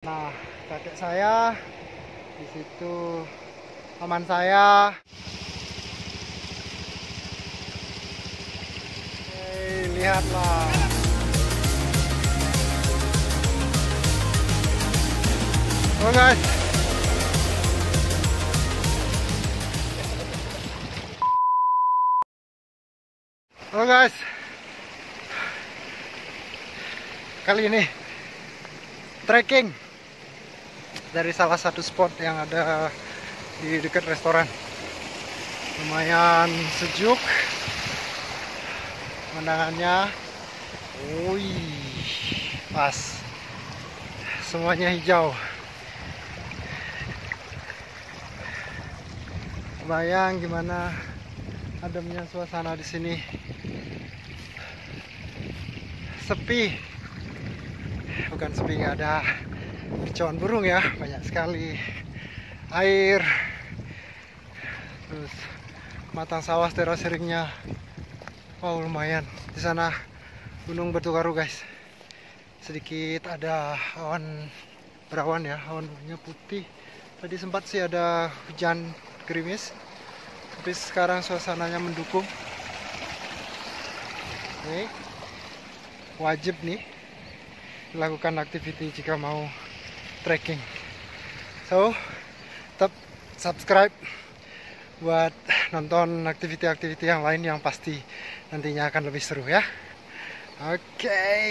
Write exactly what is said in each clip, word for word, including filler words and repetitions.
Nah, kakek saya di situ, paman saya. Hei, lihatlah. Oh guys. Oh guys. Kali ini trekking dari salah satu spot yang ada di dekat restoran. Lumayan sejuk pemandangannya. Wih, pas semuanya hijau. Bayang gimana ademnya suasana di sini. Sepi, bukan sepi nggak ada kicauan burung ya, banyak sekali air, terus matang sawah terasering-nya. Wow, lumayan. Di sana gunung Bertukaru guys, sedikit ada awan berawan ya, awannya putih. Tadi sempat sih ada hujan gerimis, tapi sekarang suasananya mendukung. Oke, wajib nih dilakukan aktiviti jika mau trekking. So, tetap subscribe buat nonton aktiviti-aktiviti yang lain yang pasti nantinya akan lebih seru ya. Oke, okay.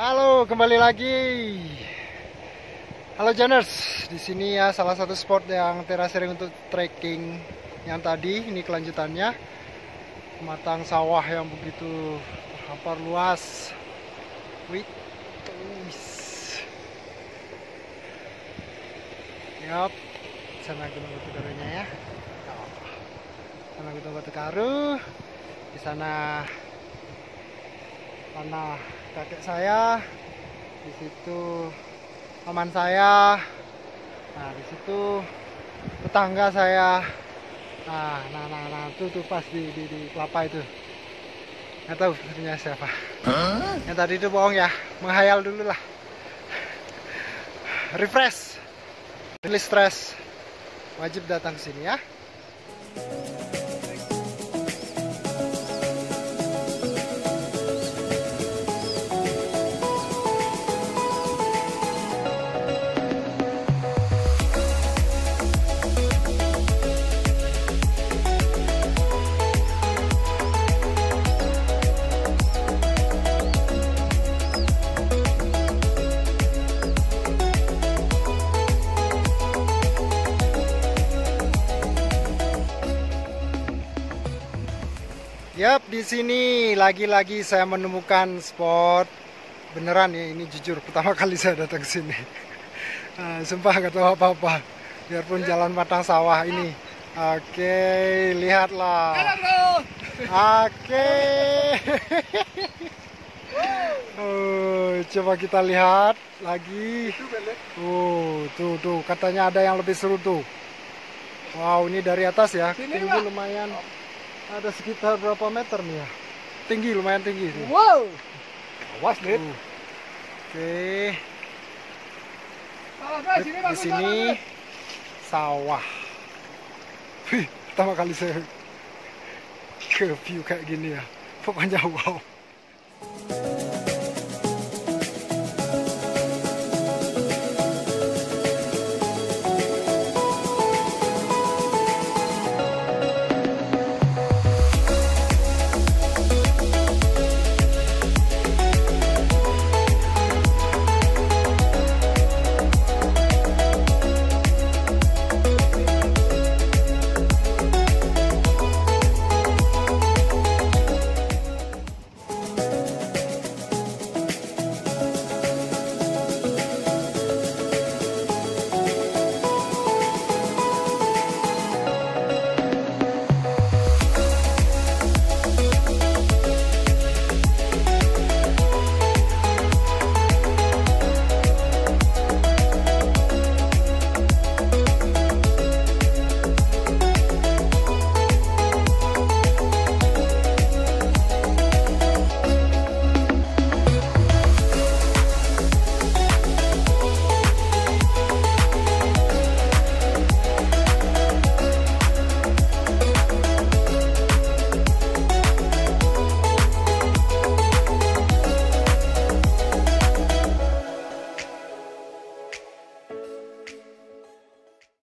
Halo, kembali lagi. Halo Janers, di sini ya salah satu spot yang terasering untuk trekking yang tadi. Ini kelanjutannya, matang sawah yang begitu hampar luas. Wih. Yap, sana gunung Bertukarunya ya. Sana gunung Bertukaru, di sana tanah kakek saya, di situ paman saya, nah di situ tetangga saya, nah nah nah, nah itu tuh pas di, di di kelapa itu, nggak tahu sebenarnya siapa. Huh? Yang tadi itu bohong ya, menghayal dulu lah, refresh. Rilis stres, wajib datang ke sini ya. Yap, di sini lagi-lagi saya menemukan spot beneran ya, ini jujur pertama kali saya datang ke sini. Uh, sumpah nggak tahu apa-apa. Biarpun jalan matang sawah ini. Oke, okay, lihatlah. Oke. Okay. Uh, coba kita lihat lagi. Uh, tuh tuh katanya ada yang lebih seru tuh. Wow, ini dari atas ya. Tinggi lumayan. Ada sekitar berapa meter nih ya? Tinggi, lumayan tinggi. Nih. Wow! Awas, Dit. Uh. Oke. Okay. Di sini sawah. Wih, pertama kali saya ke view kayak gini ya. Pokoknya wow.